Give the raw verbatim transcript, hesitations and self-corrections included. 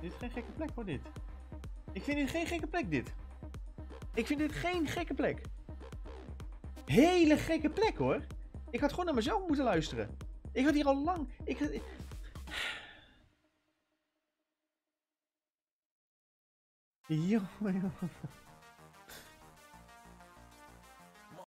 Dit is geen gekke plek hoor, dit. Ik vind dit geen gekke plek, dit. Ik vind dit geen gekke plek. Hele gekke plek hoor. Ik had gewoon naar mezelf moeten luisteren. Ik had hier al lang... Ik had... Yo, yo.